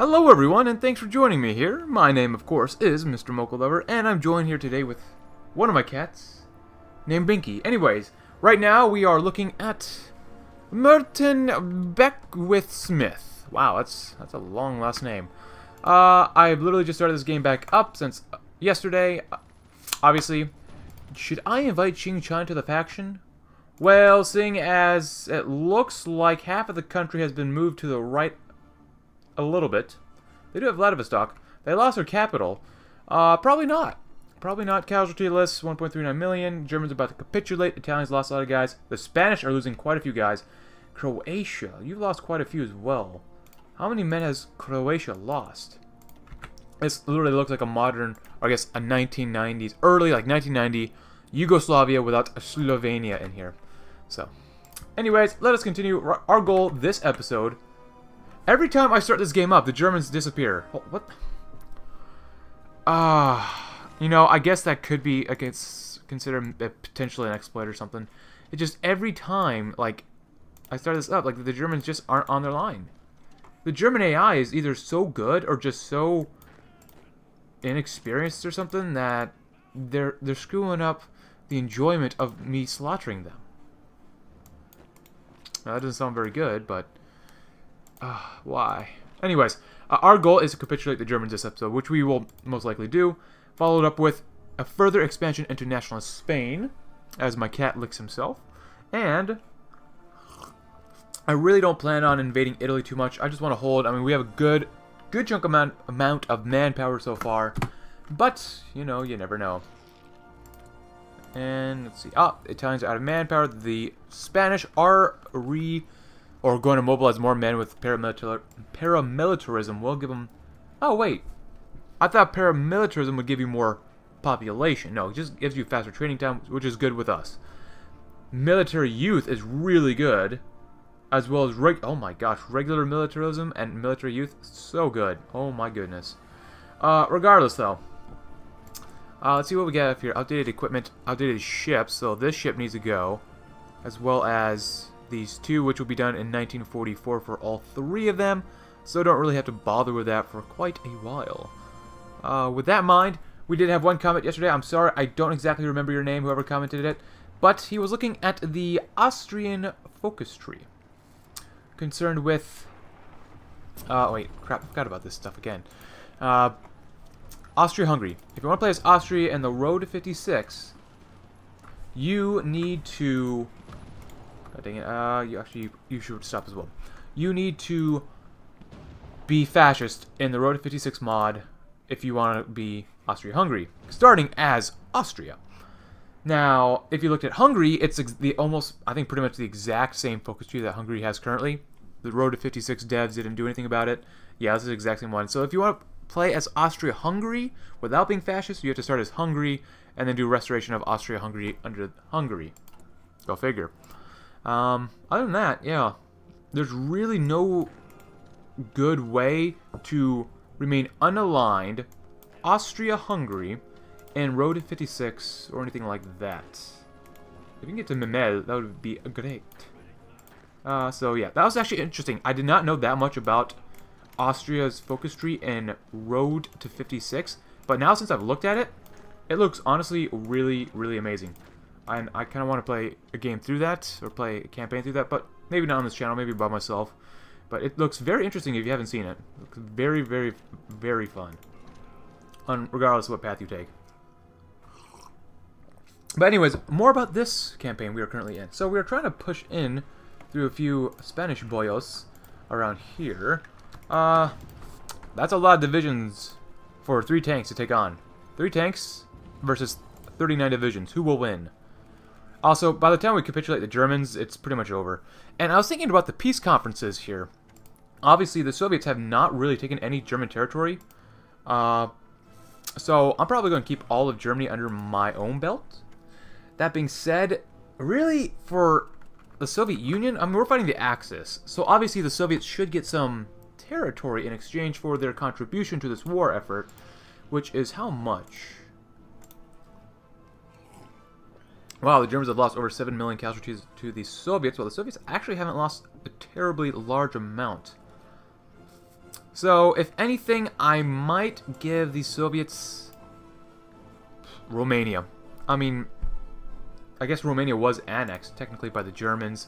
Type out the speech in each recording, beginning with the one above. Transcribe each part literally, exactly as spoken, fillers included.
Hello everyone, and thanks for joining me here. My name, of course, is MrMochalover, and I'm joined here today with one of my cats named Binky. Anyways, right now we are looking at Merton Beckwith-Smith. Wow, that's that's a long last name. Uh, I've literally just started this game back up since yesterday. Obviously, should I invite Ching Chan to the faction? Well, seeing as it looks like half of the country has been moved to the right a little bit. They do have Vladivostok. They lost their capital. Uh, probably not. Probably not. Casualty lists, one point three nine million. Germans are about to capitulate. Italians lost a lot of guys. The Spanish are losing quite a few guys. Croatia, you've lost quite a few as well. How many men has Croatia lost? This literally looks like a modern, or I guess a nineteen nineties, early like nineteen ninety, Yugoslavia without Slovenia in here. So, anyways, let us continue. Our goal this episode... Every time I start this game up, the Germans disappear. Oh, what? Ah, uh, you know, I guess that could be, like, it's considered potentially an exploit or something. It just every time, like, I start this up, like the Germans just aren't on their line. The German A I is either so good or just so inexperienced or something that they're they're screwing up the enjoyment of me slaughtering them. Now, that doesn't sound very good, but. Uh, why? Anyways, uh, our goal is to capitulate the Germans this episode, which we will most likely do, followed up with a further expansion into nationalist Spain, as my cat licks himself, and I really don't plan on invading Italy too much. I just want to hold, I mean, we have a good good chunk amount, amount of manpower so far, but, you know, you never know. And, let's see, ah, the Italians are out of manpower, the Spanish are re- or going to mobilize more men with paramilitar paramilitarism will give them... Oh, wait. I thought paramilitarism would give you more population. No, it just gives you faster training time, which is good with us. Military youth is really good. As well as... Reg oh, my gosh. Regular militarism and military youth, so good. Oh, my goodness. Uh, regardless, though. Uh, let's see what we got up here. Outdated equipment. Outdated ships. So this ship needs to go. As well as... these two, which will be done in nineteen forty-four for all three of them, so don't really have to bother with that for quite a while. Uh, with that in mind, we did have one comment yesterday. I'm sorry, I don't exactly remember your name, whoever commented it, but he was looking at the Austrian focus tree, concerned with... Uh, wait, crap, I forgot about this stuff again. Uh, Austria-Hungary. If you want to play as Austria in the Road to fifty-six, you need to... Oh, dang it. Uh, you actually you should stop as well. You need to be fascist in the Road to fifty-six mod if you want to be Austria-Hungary, starting as Austria. Now, if you looked at Hungary, it's the almost I think pretty much the exact same focus tree that Hungary has currently. The Road to fifty-six devs didn't do anything about it. Yeah, this is the exact same one. So if you want to play as Austria-Hungary without being fascist, you have to start as Hungary and then do restoration of Austria-Hungary under Hungary. Go figure. Um, other than that, yeah, there's really no good way to remain unaligned Austria-Hungary and Road to fifty-six or anything like that. If you can get to Memel, that would be great. Uh, so yeah, that was actually interesting. I did not know that much about Austria's focus tree and Road to fifty-six, but now since I've looked at it, it looks honestly really, really amazing. And I kind of want to play a game through that, or play a campaign through that, but maybe not on this channel, maybe by myself. But it looks very interesting if you haven't seen it. It looks very, very, very fun, on, regardless of what path you take. But anyways, more about this campaign we are currently in. So we are trying to push in through a few Spanish boyos around here. Uh, that's a lot of divisions for three tanks to take on. Three tanks versus thirty-nine divisions. Who will win? Also, by the time we capitulate the Germans, it's pretty much over. And I was thinking about the peace conferences here. Obviously, the Soviets have not really taken any German territory. Uh, so, I'm probably going to keep all of Germany under my own belt. That being said, really, for the Soviet Union, I mean, we're fighting the Axis. So, obviously, the Soviets should get some territory in exchange for their contribution to this war effort. Which is how much... Wow, the Germans have lost over seven million casualties to the Soviets, while the Soviets actually haven't lost a terribly large amount. So, if anything, I might give the Soviets Romania. I mean, I guess Romania was annexed, technically, by the Germans.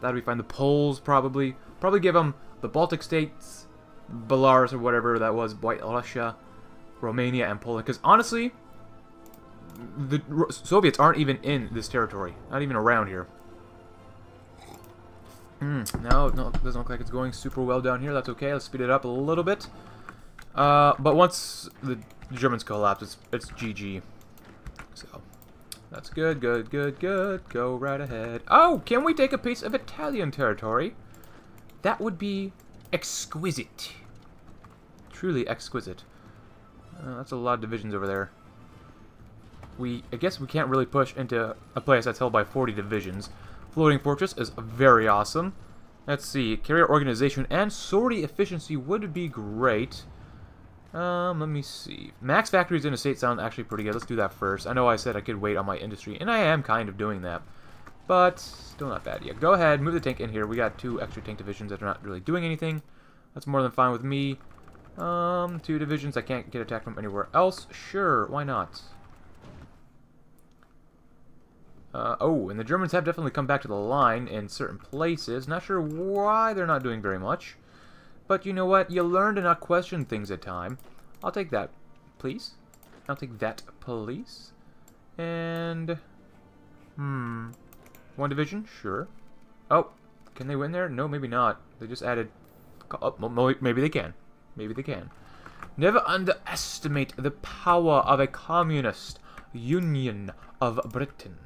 That would be fine. The Poles, probably. Probably give them the Baltic states, Belarus or whatever that was, White Russia, Romania, and Poland. Because, honestly, the Soviets aren't even in this territory. Not even around here. Mm, no, no, it doesn't look like it's going super well down here. That's okay. Let's speed it up a little bit. Uh, but once the Germans collapse, it's, it's G G. So, that's good, good, good, good. Go right ahead. Oh, can we take a piece of Italian territory? That would be exquisite. Truly exquisite. Uh, that's a lot of divisions over there. We, I guess we can't really push into a place that's held by forty divisions. Floating Fortress is very awesome. Let's see. Carrier organization and sortie efficiency would be great. Um, let me see. Max factories in a state sound actually pretty good. Let's do that first. I know I said I could wait on my industry, and I am kind of doing that. But still not bad yet. Go ahead, move the tank in here. We got two extra tank divisions that are not really doing anything. That's more than fine with me. Um, two divisions that can't get attacked from anywhere else. Sure, why not? Uh, oh, and the Germans have definitely come back to the line in certain places. Not sure why they're not doing very much. But you know what? You learn to not question things at time. I'll take that, please. I'll take that, please. And... Hmm. One division? Sure. Oh, can they win there? No, maybe not. They just added... Oh, maybe they can. Maybe they can. Never underestimate the power of a communist union of Britain.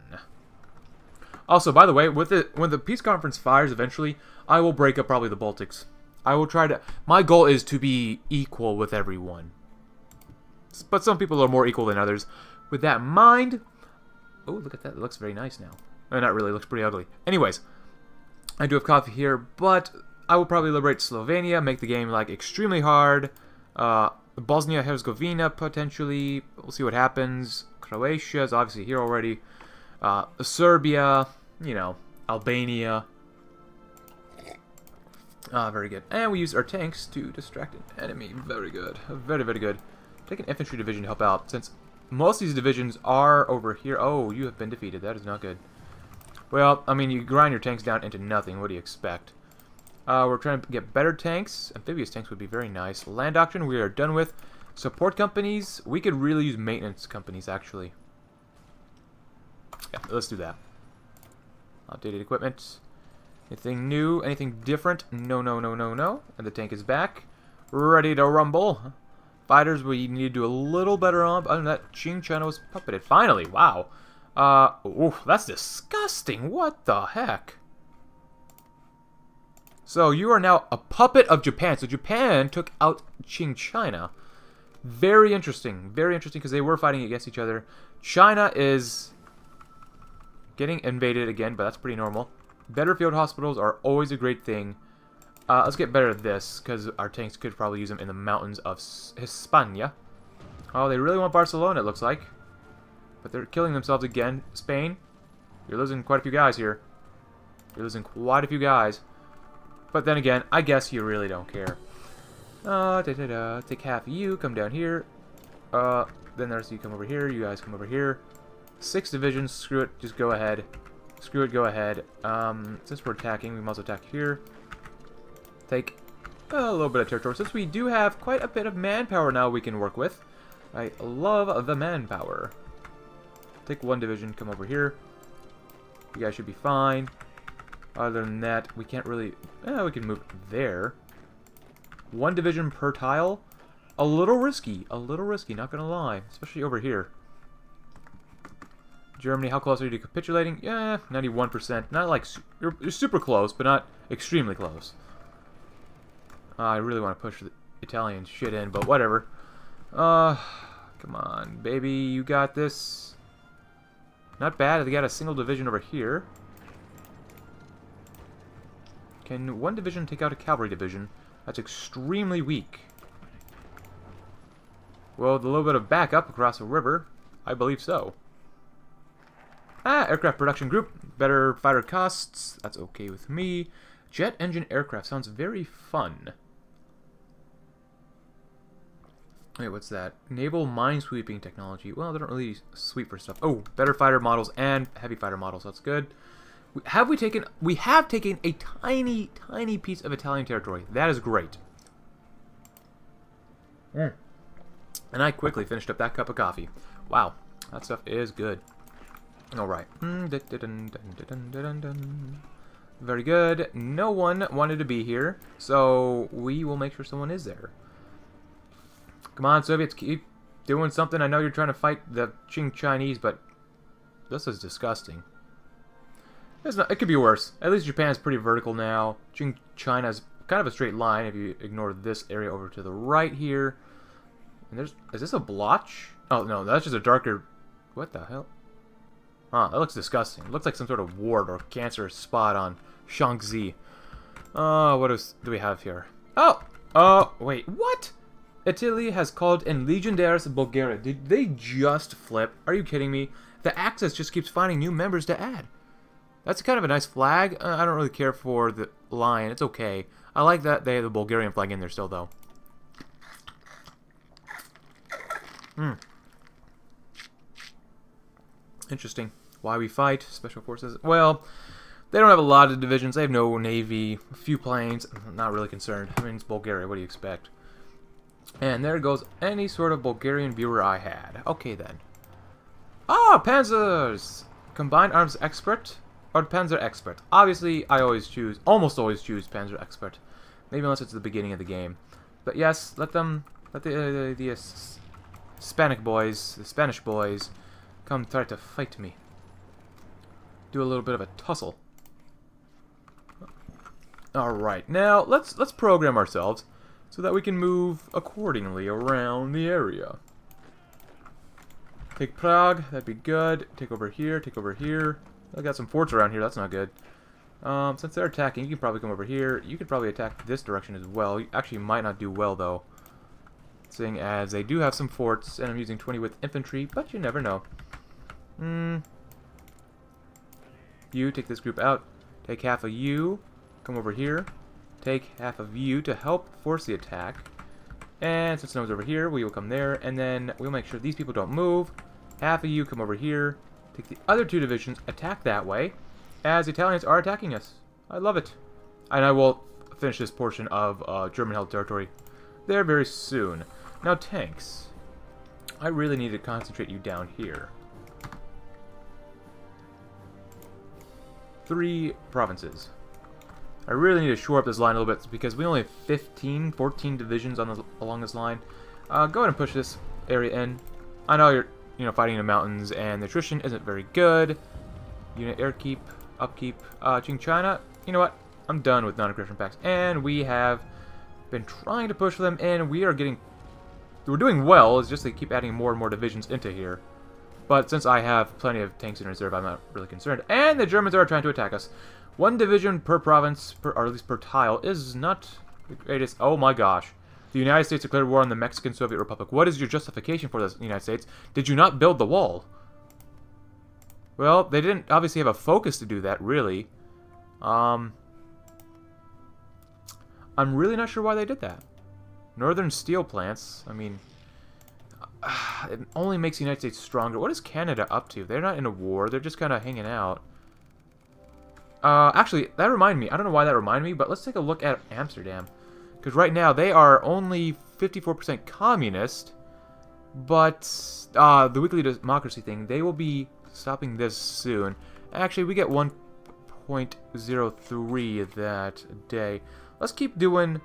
Also, by the way, with it, when the peace conference fires eventually, I will break up probably the Baltics. I will try to... My goal is to be equal with everyone. But some people are more equal than others. With that in mind... Oh, look at that. It looks very nice now. No, not really. It looks pretty ugly. Anyways, I do have coffee here, but I will probably liberate Slovenia, make the game, like, extremely hard. Uh, Bosnia-Herzegovina, potentially. We'll see what happens. Croatia is obviously here already. Uh, Serbia... You know, Albania. Ah, very good. And we use our tanks to distract an enemy. Very good. Very, very good. Take an infantry division to help out, since most of these divisions are over here. Oh, you have been defeated. That is not good. Well, I mean, you grind your tanks down into nothing. What do you expect? Uh, we're trying to get better tanks. Amphibious tanks would be very nice. Land doctrine, we are done with. Support companies. We could really use maintenance companies, actually. Yeah, let's do that. Updated equipment. Anything new? Anything different? No, no, no, no, no. And the tank is back. Ready to rumble. Fighters, we need to do a little better on. Other than that, Qing China was puppeted. Finally, wow. Uh, oof, that's disgusting. What the heck? So you are now a puppet of Japan. So Japan took out Qing China. Very interesting. Very interesting because they were fighting against each other. China is... getting invaded again, but that's pretty normal. Better field hospitals are always a great thing. Uh, let's get better at this, because our tanks could probably use them in the mountains of Hispania. Oh, they really want Barcelona, it looks like. But they're killing themselves again. Spain, you're losing quite a few guys here. You're losing quite a few guys. But then again, I guess you really don't care. Uh, da, da, da. Take half of you, come down here. Uh, then there's you come over here, you guys come over here. Six divisions, screw it, just go ahead. Screw it, go ahead. Um, since we're attacking, we might as well attack here. Take a little bit of territory. Since we do have quite a bit of manpower now we can work with. I love the manpower. Take one division, come over here. You guys should be fine. Other than that, we can't really... Eh, we can move there. One division per tile? A little risky. A little risky, not gonna lie. Especially over here. Germany, how close are you to capitulating? Yeah, ninety-one percent. Not like, you're, you're super close, but not extremely close. Uh, I really want to push the Italian shit in, but whatever. Uh, come on, baby, you got this. Not bad, they got a single division over here. Can one division take out a cavalry division? That's extremely weak. Well, with a little bit of backup across the river, I believe so. Ah, aircraft production group. Better fighter costs. That's okay with me. Jet engine aircraft sounds very fun. Wait, what's that? Naval minesweeping technology. Well, they don't really sweep for stuff. Oh, better fighter models and heavy fighter models. That's good. Have we taken... We have taken a tiny, tiny piece of Italian territory. That is great. Mm. And I quickly finished up that cup of coffee. Wow, that stuff is good. Alright. Very good. No one wanted to be here, so we will make sure someone is there. Come on, Soviets, keep doing something. I know you're trying to fight the Qing Chinese, but this is disgusting. It's not, it could be worse. At least Japan's pretty vertical now. Qing China's kind of a straight line if you ignore this area over to the right here. And there's... Is this a blotch? Oh, no, that's just a darker... What the hell? Huh, that looks disgusting. It looks like some sort of wart or cancer spot on Shaanxi. Oh, uh, what is, do we have here? Oh! Oh, wait, what? Italy has called in Legionnaires Bulgaria. Did they just flip? Are you kidding me? The Axis just keeps finding new members to add. That's kind of a nice flag. Uh, I don't really care for the lion. It's okay. I like that they have the Bulgarian flag in there still, though. Hmm. Interesting. Why we fight. Special forces. Well, they don't have a lot of divisions. They have no navy. A few planes. I'm not really concerned. I mean, it's Bulgaria. What do you expect? And there goes any sort of Bulgarian viewer I had. Okay, then. Ah, Panzers! Combined Arms Expert or Panzer Expert. Obviously, I always choose, almost always choose Panzer Expert. Maybe unless it's the beginning of the game. But yes, let them, let the, uh, the, the uh, Hispanic boys, the Spanish boys, come try to fight me. Do a little bit of a tussle. Alright, now let's let's program ourselves so that we can move accordingly around the area. Take Prague, that'd be good. Take over here, take over here. I got some forts around here, that's not good. Um, since they're attacking, you can probably come over here. You could probably attack this direction as well. You actually might not do well, though. Seeing as they do have some forts, and I'm using twenty with infantry, but you never know. Hmm. You, take this group out. Take half of you. Come over here. Take half of you to help force the attack. And since no one's over here, we will come there, and then we'll make sure these people don't move. Half of you come over here. Take the other two divisions, attack that way, as the Italians are attacking us. I love it. And I will finish this portion of uh, German-held territory there very soon. Now, tanks. I really need to concentrate you down here. Three provinces. I really need to shore up this line a little bit because we only have fifteen, fourteen divisions on the, along this line. Uh, go ahead and push this area in. I know you're, you know, fighting in the mountains and the attrition isn't very good. Unit airkeep, upkeep, uh, Qing China. You know what? I'm done with non-aggression pacts, and we have been trying to push them, and we are getting... We're doing well, it's just they keep adding more and more divisions into here. But since I have plenty of tanks in reserve, I'm not really concerned. And the Germans are trying to attack us. One division per province, per, or at least per tile, is not the greatest. Oh my gosh. The United States declared war on the Mexican Soviet Republic. What is your justification for this, United States? Did you not build the wall? Well, they didn't obviously have a focus to do that, really. Um... I'm really not sure why they did that. Northern steel plants, I mean, uh, it only makes the United States stronger. What is Canada up to? They're not in a war. They're just kind of hanging out. Uh, actually, that reminded me. I don't know why that reminded me, but let's take a look at Amsterdam. Because right now, they are only fifty-four percent communist, but uh, the weekly democracy thing, they will be stopping this soon. Actually, we get one point zero three that day. Let's keep doing...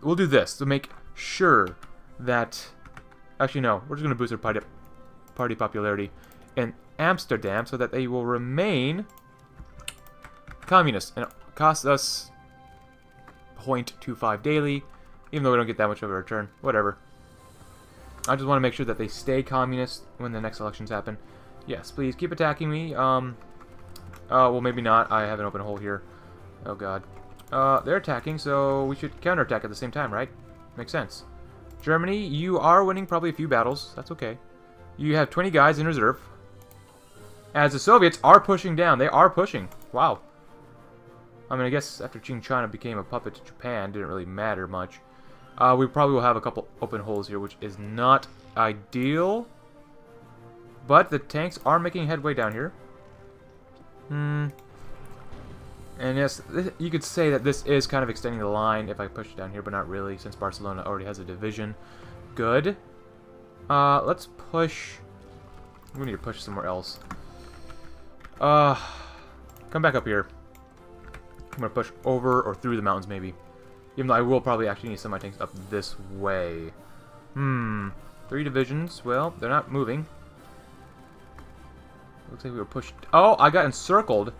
We'll do this to make sure that... Actually, no. We're just going to boost their party popularity in Amsterdam so that they will remain communist. And it costs us zero point two five daily, even though we don't get that much of a return. Whatever. I just want to make sure that they stay communist when the next elections happen. Yes, please keep attacking me. Um, uh, well, maybe not. I have an open hole here. Oh, God. Uh, they're attacking, so we should counterattack at the same time, right? Makes sense. Germany, you are winning probably a few battles. That's okay. You have twenty guys in reserve. As the Soviets are pushing down. They are pushing. Wow. I mean, I guess after Qing China became a puppet to Japan, it didn't really matter much. Uh, we probably will have a couple open holes here, which is not ideal. But the tanks are making headway down here. Hmm. And yes, this, you could say that this is kind of extending the line if I push it down here, but not really, since Barcelona already has a division. Good. Uh, let's push... We need to push somewhere else. Uh, come back up here. I'm going to push over or through the mountains, maybe. Even though I will probably actually need some of my tanks up this way. Hmm. Three divisions. Well, they're not moving. Looks like we were pushed... Oh, I got encircled.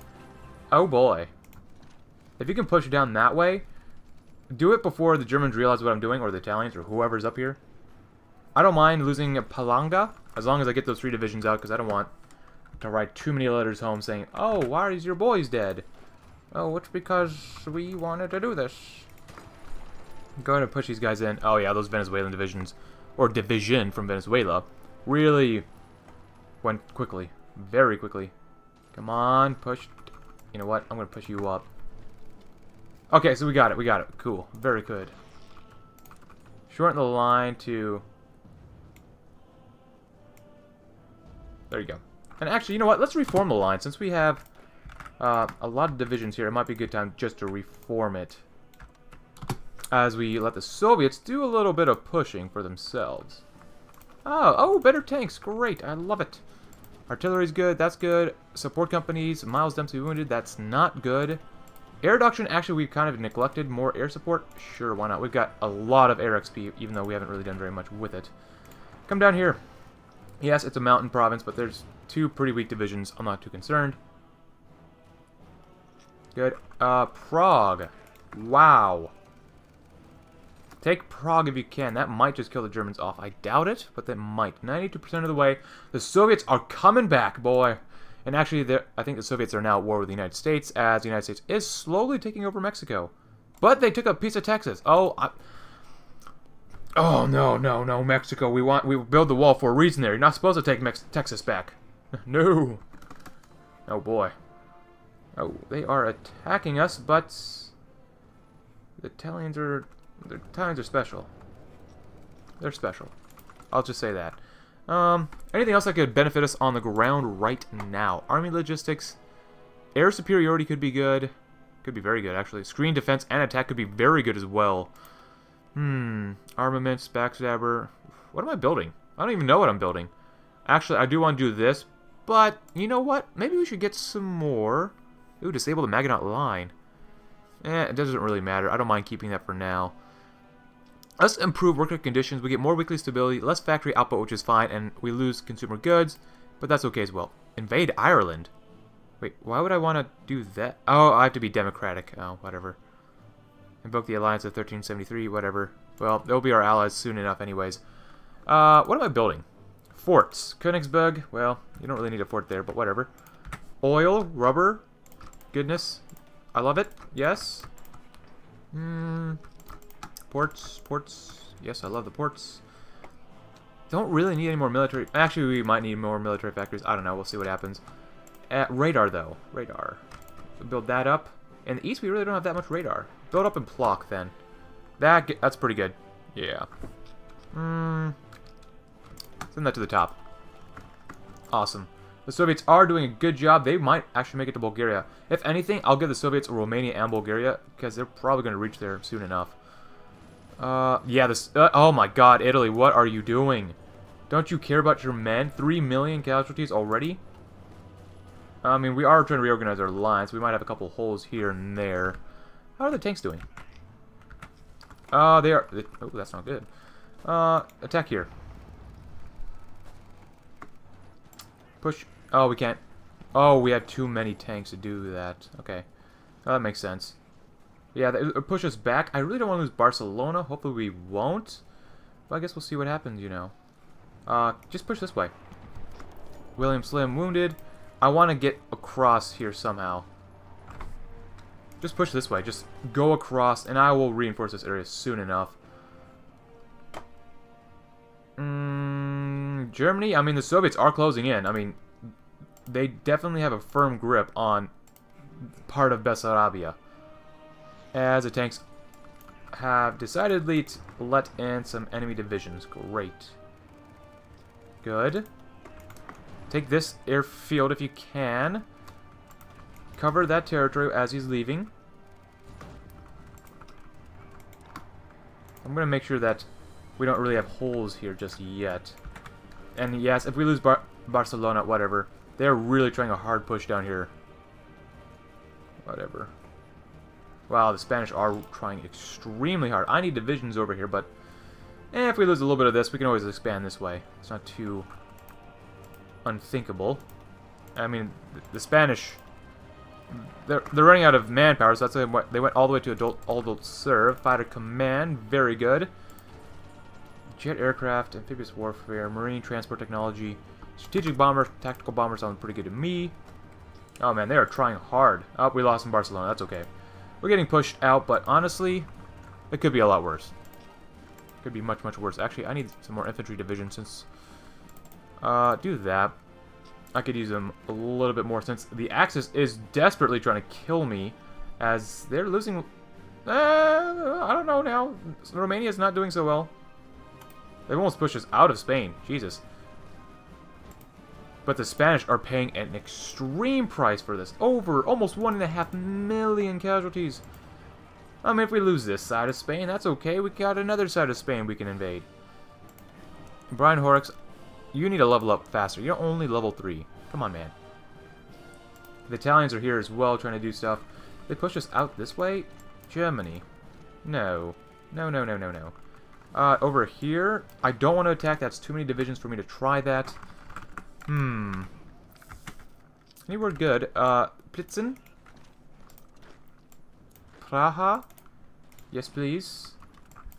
Oh, boy. If you can push down that way, do it before the Germans realize what I'm doing, or the Italians, or whoever's up here. I don't mind losing a Palanga, as long as I get those three divisions out, because I don't want to write too many letters home saying, "Oh, why are your boys dead?" Oh, it's because we wanted to do this. I'm going to push these guys in. Oh, yeah, those Venezuelan divisions, or division from Venezuela, really went quickly. Very quickly. Come on, push. You know what? I'm going to push you up. Okay, so we got it. We got it. Cool. Very good. Shorten the line to... There you go. And actually, you know what? Let's reform the line. Since we have uh, a lot of divisions here, it might be a good time just to reform it. As we let the Soviets do a little bit of pushing for themselves. Oh, oh, better tanks. Great. I love it. Artillery's good. That's good. Support companies. Miles Dempsey wounded. That's not good. Air reduction, actually, we've kind of neglected. More air support? Sure, why not? We've got a lot of air X P, even though we haven't really done very much with it. Come down here. Yes, it's a mountain province, but there's two pretty weak divisions. I'm not too concerned. Good. Uh, Prague. Wow. Take Prague if you can. That might just kill the Germans off. I doubt it, but that might. ninety-two percent of the way. The Soviets are coming back, boy. And actually, I think the Soviets are now at war with the United States, as the United States is slowly taking over Mexico. But they took a piece of Texas. Oh, I... oh no, no, no, Mexico. We want we build the wall for a reason there. You're not supposed to take Mex Texas back. No. Oh, boy. Oh, they are attacking us, but... The Italians are... The Italians are special. They're special. I'll just say that. Um, anything else that could benefit us on the ground right now? Army logistics. Air superiority could be good. Could be very good, actually. Screen defense and attack could be very good as well. Hmm. Armaments, backstabber. What am I building? I don't even know what I'm building. Actually, I do want to do this, but you know what? Maybe we should get some more. Ooh, disable the Maginot Line. Eh, it doesn't really matter. I don't mind keeping that for now. Let's improve worker conditions. We get more weekly stability, less factory output, which is fine, and we lose consumer goods, but that's okay as well. Invade Ireland? Wait, why would I want to do that? Oh, I have to be democratic. Oh, whatever. Invoke the Alliance of thirteen seventy-three, whatever. Well, they'll be our allies soon enough anyways. Uh, what am I building? Forts. Königsberg? Well, you don't really need a fort there, but whatever. Oil, rubber, goodness. I love it. Yes. Hmm... Ports, ports. Yes, I love the ports. Don't really need any more military... Actually, we might need more military factories. I don't know. We'll see what happens. At radar, though. Radar. So build that up. In the east, we really don't have that much radar. Build up and Plock, then. That That's pretty good. Yeah. Mm. Send that to the top. Awesome. The Soviets are doing a good job. They might actually make it to Bulgaria. If anything, I'll give the Soviets Romania and Bulgaria, because they're probably going to reach there soon enough. Uh, yeah, this, uh, oh my god, Italy, what are you doing? Don't you care about your men? Three million casualties already? I mean, we are trying to reorganize our lines. We might have a couple holes here and there. How are the tanks doing? Uh, they are, they, oh, that's not good. Uh, attack here. Push, oh, we can't. Oh, we have too many tanks to do that. Okay, oh, that makes sense. Yeah, that push us back. I really don't want to lose Barcelona. Hopefully we won't. But I guess we'll see what happens, you know. Uh, just push this way. William Slim wounded. I want to get across here somehow. Just push this way. Just go across, and I will reinforce this area soon enough. Mm, Germany? I mean, the Soviets are closing in. I mean, they definitely have a firm grip on part of Bessarabia. As the tanks have decidedly let in some enemy divisions. Great. Good. Take this airfield if you can. Cover that territory as he's leaving. I'm going to make sure that we don't really have holes here just yet. And yes, if we lose Bar Barcelona, whatever. They're really trying a hard push down here. Whatever. Wow, the Spanish are trying extremely hard. I need divisions over here, but eh, if we lose a little bit of this, we can always expand this way. It's not too unthinkable. I mean, the Spanish, they're, they're running out of manpower, so that's why they went all the way to adult, all adult serve. Fighter command, very good. Jet aircraft, amphibious warfare, marine transport technology, strategic bombers, tactical bombers sound pretty good to me. Oh man, they are trying hard. Oh, we lost in Barcelona, that's okay. We're getting pushed out, but honestly, it could be a lot worse. Could be much, much worse. Actually, I need some more infantry division since... Uh, do that. I could use them a little bit more since the Axis is desperately trying to kill me as they're losing... Uh, I don't know now. Romania's not doing so well. They've almost pushed us out of Spain. Jesus. But the Spanish are paying an extreme price for this. Over almost one and a half million casualties. I mean, if we lose this side of Spain, that's okay. We got another side of Spain we can invade. Brian Horrocks, you need to level up faster. You're only level three. Come on, man. The Italians are here as well trying to do stuff. They push us out this way? Germany. No. No, no, no, no, no. Uh, over here, I don't want to attack. That's too many divisions for me to try that. Hmm. Anywhere good. Uh, Plitzen. Praha. Yes, please.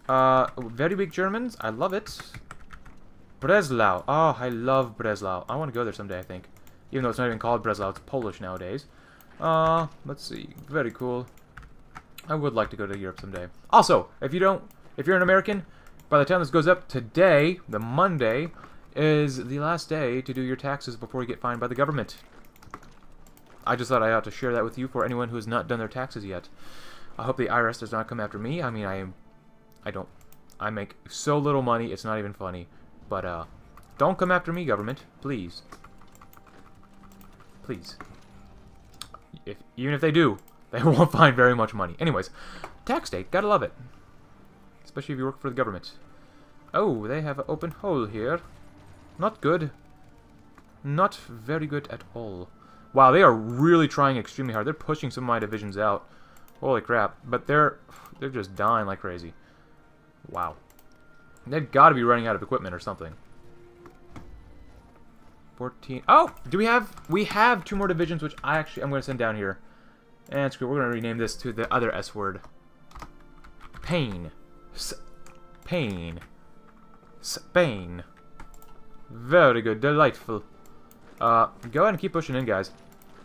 Uh, very weak Germans. I love it. Breslau. Oh, I love Breslau. I want to go there someday, I think. Even though it's not even called Breslau. It's Polish nowadays. Uh, let's see. Very cool. I would like to go to Europe someday. Also, if you don't... If you're an American, by the time this goes up today, the Monday... is the last day to do your taxes before you get fined by the government. I just thought I ought to share that with you for anyone who has not done their taxes yet. I hope the I R S does not come after me. I mean, I I don't... I make so little money, it's not even funny. But, uh, don't come after me, government. Please. Please. If, even if they do, they won't find very much money. Anyways, tax day. Gotta love it. Especially if you work for the government. Oh, they have an open hole here. Not good. Not very good at all. Wow, they are really trying extremely hard. They're pushing some of my divisions out. Holy crap. But they're they're just dying like crazy. Wow. They've got to be running out of equipment or something. fourteen. Oh! Do we have... We have two more divisions, which I actually... I'm going to send down here. And screw it. We're going to rename this to the other S word. Pain. S pain. Spain. Very good. Delightful. Uh, go ahead and keep pushing in, guys.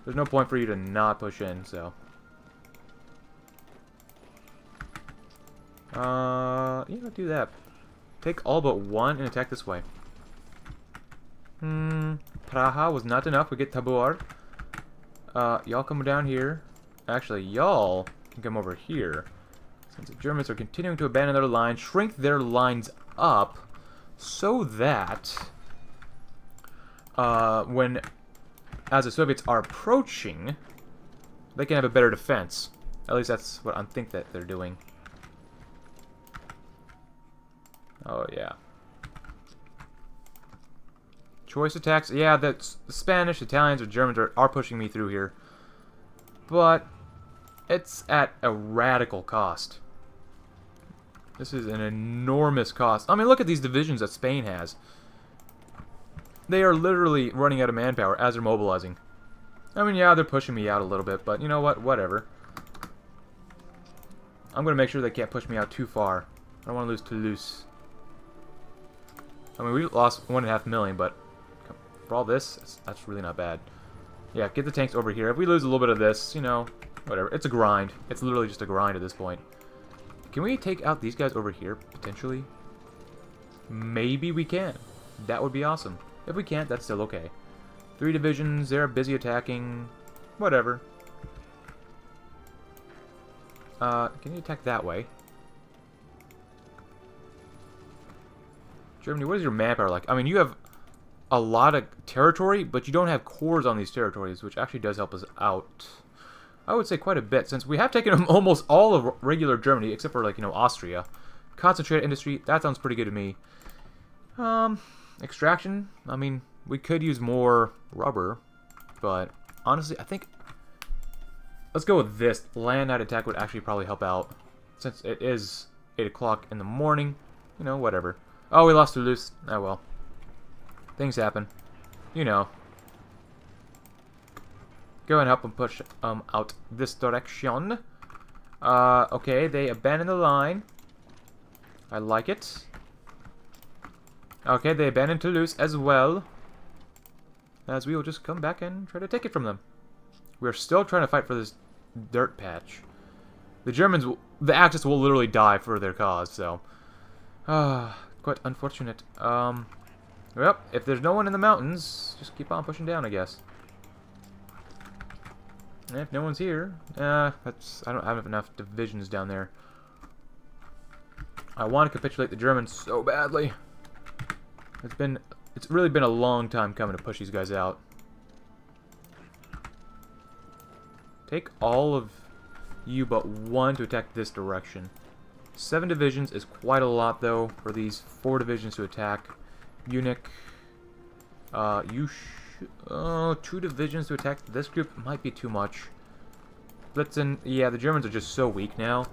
There's no point for you to not push in, so. Uh, yeah, do that. Take all but one and attack this way. Hmm. Praha was not enough. We get Tabor. Uh, y'all come down here. Actually, y'all can come over here. Since the Germans are continuing to abandon their line, shrink their lines up so that... Uh, when, as the Soviets are approaching, they can have a better defense. At least that's what I think that they're doing. Oh, yeah. Choice attacks. Yeah, that's, the Spanish, Italians, or Germans are, are pushing me through here. But it's at a radical cost. This is an enormous cost. I mean, look at these divisions that Spain has. They are literally running out of manpower as they're mobilizing. I mean, yeah, they're pushing me out a little bit, but you know what? Whatever. I'm going to make sure they can't push me out too far. I don't want to lose Toulouse. I mean, we lost one and a half million, but for all this, it's, that's really not bad. Yeah, get the tanks over here. If we lose a little bit of this, you know, whatever. It's a grind. It's literally just a grind at this point. Can we take out these guys over here, potentially? Maybe we can. That would be awesome. If we can't, that's still okay. Three divisions, they're busy attacking. Whatever. Uh, can you attack that way? Germany, what is your manpower like? I mean, you have a lot of territory, but you don't have cores on these territories, which actually does help us out. I would say quite a bit, since we have taken almost all of regular Germany, except for, like, you know, Austria. Concentrated industry, that sounds pretty good to me. Um, extraction, I mean, we could use more rubber, but honestly, I think... Let's go with this. Land-night attack would actually probably help out, since it is eight o'clock in the morning. You know, whatever. Oh, we lost Toulouse. Oh, well. Things happen. You know. Go and help them push um, out this direction. Uh, okay, they abandon the line. I like it. Okay, they abandon Toulouse as well. As we will just come back and try to take it from them. We're still trying to fight for this dirt patch. The Germans, will, the Axis will literally die for their cause, so... Ah, quite unfortunate. Um, well, if there's no one in the mountains, just keep on pushing down, I guess. And if no one's here, uh, that's I don't have enough divisions down there. I want to capitulate the Germans so badly. It's been, it's really been a long time coming to push these guys out. Take all of you but one to attack this direction. Seven divisions is quite a lot, though, for these four divisions to attack. Munich, uh, you sh uh, two divisions to attack this group might be too much. Blitzen, yeah, the Germans are just so weak now.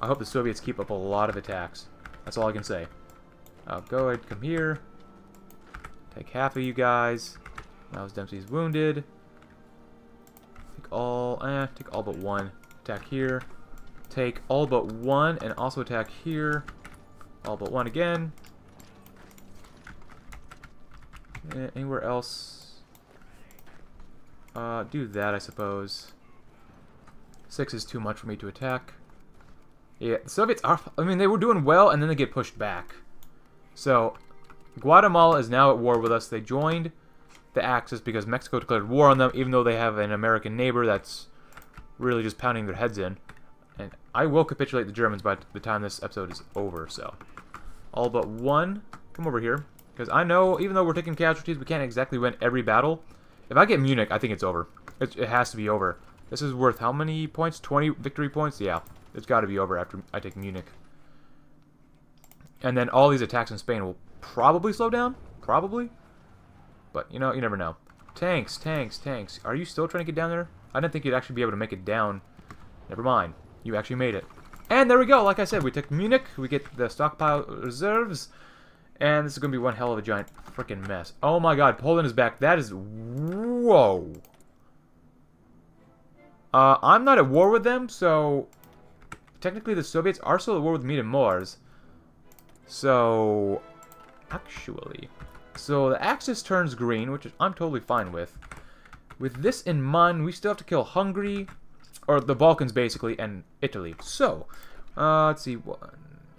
I hope the Soviets keep up a lot of attacks. That's all I can say. Uh, go ahead, come here. Take half of you guys. Miles Dempsey's wounded. All, eh, take all but one. Attack here. Take all but one, and also attack here. All but one again. Eh, anywhere else? Uh, do that, I suppose. Six is too much for me to attack. Yeah, the Soviets are, I mean, they were doing well, and then they get pushed back. So, Guatemala is now at war with us. They joined the Axis because Mexico declared war on them, even though they have an American neighbor that's really just pounding their heads in. And I will capitulate the Germans by the time this episode is over, so. All but one, come over here. Because I know, even though we're taking casualties, we can't exactly win every battle. If I get Munich, I think it's over. It, it has to be over. This is worth how many points? twenty victory points? Yeah, it's got to be over after I take Munich. And then all these attacks in Spain will probably slow down. Probably. But, you know, you never know. Tanks, tanks, tanks. Are you still trying to get down there? I didn't think you'd actually be able to make it down. Never mind. You actually made it. And there we go. Like I said, we took Munich. We get the stockpile reserves. And this is going to be one hell of a giant freaking mess. Oh my god, Poland is back. That is... Whoa. Uh, I'm not at war with them, so... Technically, the Soviets are still at war with me and Mars. So... Actually... So the Axis turns green, which I'm totally fine with. With this in mind, we still have to kill Hungary, or the Balkans basically, and Italy. So, uh, let's see.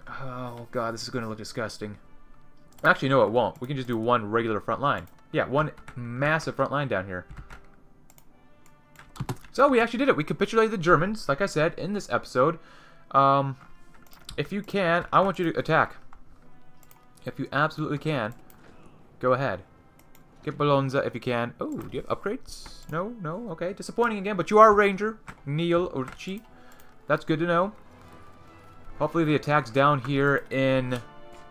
Oh god, this is going to look disgusting. Actually, no, it won't. We can just do one regular front line. Yeah, one massive front line down here. So we actually did it. We capitulated the Germans, like I said, in this episode. Um, if you can, I want you to attack. If you absolutely can. Go ahead. Get Bologna if you can. Oh, do you have upgrades? No, no, okay. Disappointing again, but you are a ranger. Neil Urchi. That's good to know. Hopefully the attack's down here in...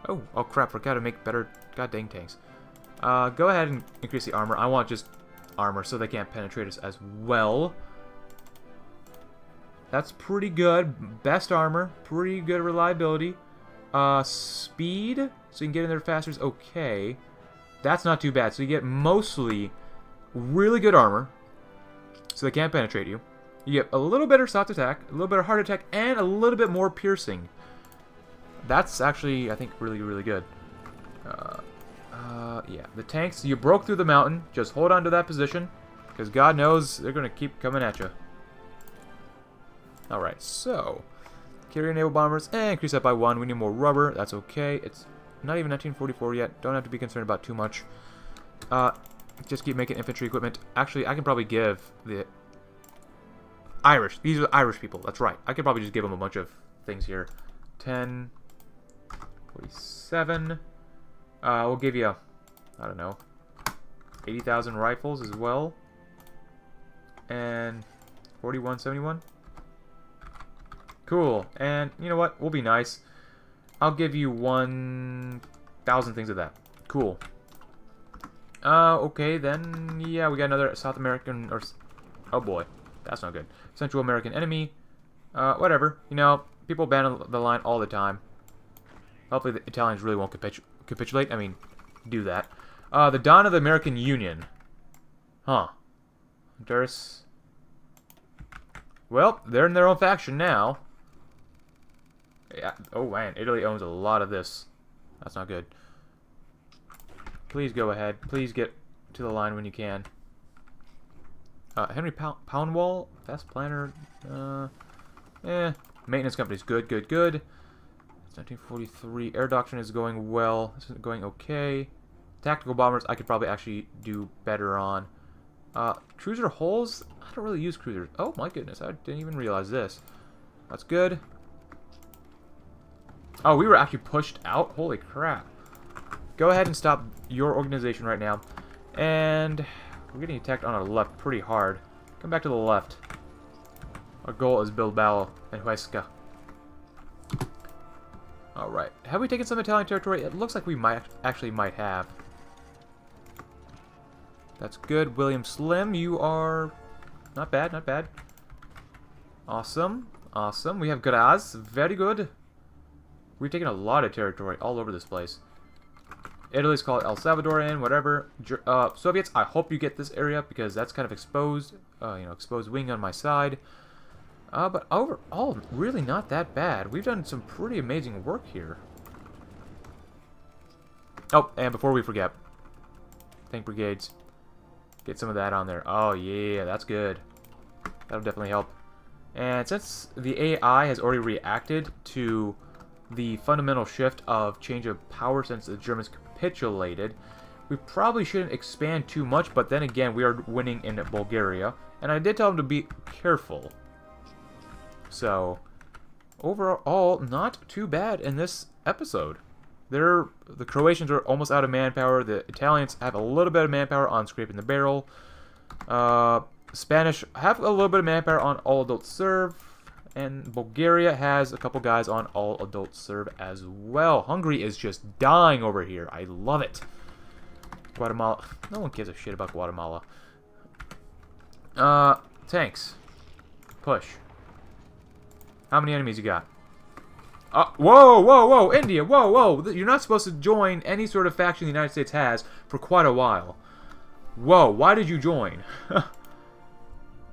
Oh, oh crap, forgot to make better god dang tanks. Uh, go ahead and increase the armor. I want just armor so they can't penetrate us as well. That's pretty good. Best armor. Pretty good reliability. Uh, speed, so you can get in there faster is okay. That's not too bad. So you get mostly really good armor, so they can't penetrate you. You get a little better soft attack, a little better hard attack, and a little bit more piercing. That's actually, I think, really, really good. Uh, uh, yeah, the tanks, you broke through the mountain. Just hold on to that position, because God knows they're going to keep coming at you. Alright, so, carrier naval bombers, and increase that by one. We need more rubber. That's okay. It's... Not even nineteen forty-four yet. Don't have to be concerned about too much. Uh, just keep making infantry equipment. Actually, I can probably give the Irish. These are the Irish people. That's right. I could probably just give them a bunch of things here. ten, forty-seven, Uh, we'll give you, I don't know, eighty thousand rifles as well. And forty-one seventy-one. Cool. And you know what? We'll be nice. I'll give you one thousand things of that. Cool. Uh, okay, then, yeah, we got another South American, or, oh boy, that's not good. Central American enemy. Uh, whatever. You know, people ban the line all the time. Hopefully the Italians really won't capitu capitulate. I mean, do that. Uh, the dawn of the American Union. Huh. Honduras. Well, they're in their own faction now. Yeah. Oh, man, Italy owns a lot of this. That's not good. Please go ahead. Please get to the line when you can. Uh, Henry Pound Poundwall, Fast Planner, uh, eh. Maintenance company's good, good, good. It's nineteen forty-three. Air Doctrine is going well. This is going okay. Tactical Bombers I could probably actually do better on. Uh, cruiser holes? I don't really use cruisers. Oh my goodness, I didn't even realize this. That's good. Oh, we were actually pushed out? Holy crap. Go ahead and stop your organization right now. And we're getting attacked on our left pretty hard. Come back to the left. Our goal is Bilbao and Huesca. Alright. Have we taken some Italian territory? It looks like we might actually might have. That's good. William Slim, you are not bad, not bad. Awesome. Awesome. We have Graz. Very good. We've taken a lot of territory all over this place. Italy's called El Salvador in, whatever. Uh, Soviets, I hope you get this area because that's kind of exposed. Uh, you know, exposed wing on my side. Uh, but overall, really not that bad. We've done some pretty amazing work here. Oh, and before we forget, tank brigades. Get some of that on there. Oh, yeah, that's good. That'll definitely help. And since the A I has already reacted to the fundamental shift of change of power since the Germans capitulated, we probably shouldn't expand too much, but then again, we are winning in Bulgaria, and I did tell them to be careful. So, overall, not too bad in this episode. They're, the Croatians are almost out of manpower, the Italians have a little bit of manpower on scraping the barrel, uh, Spanish have a little bit of manpower on all adults serve, and Bulgaria has a couple guys on all adults serve as well. Hungary is just dying over here. I love it. Guatemala. No one gives a shit about Guatemala. Uh, tanks. Push. How many enemies you got? Uh, whoa, whoa, whoa, India, whoa, whoa. You're not supposed to join any sort of faction the United States has for quite a while. Whoa, why did you join?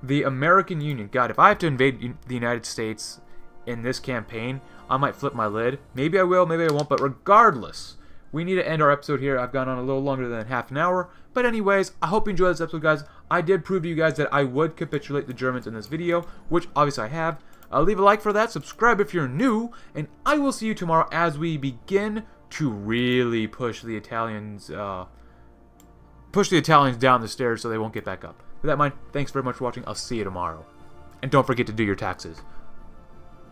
The American Union. God, if I have to invade the United States in this campaign, I might flip my lid. Maybe I will, maybe I won't, but regardless, we need to end our episode here. I've gone on a little longer than half an hour. But anyways, I hope you enjoyed this episode, guys. I did prove to you guys that I would capitulate the Germans in this video, which obviously I have. Uh, leave a like for that, subscribe if you're new, and I will see you tomorrow as we begin to really push the Italians, uh, push the Italians down the stairs so they won't get back up. With that in mind, thanks very much for watching. I'll see you tomorrow. And don't forget to do your taxes.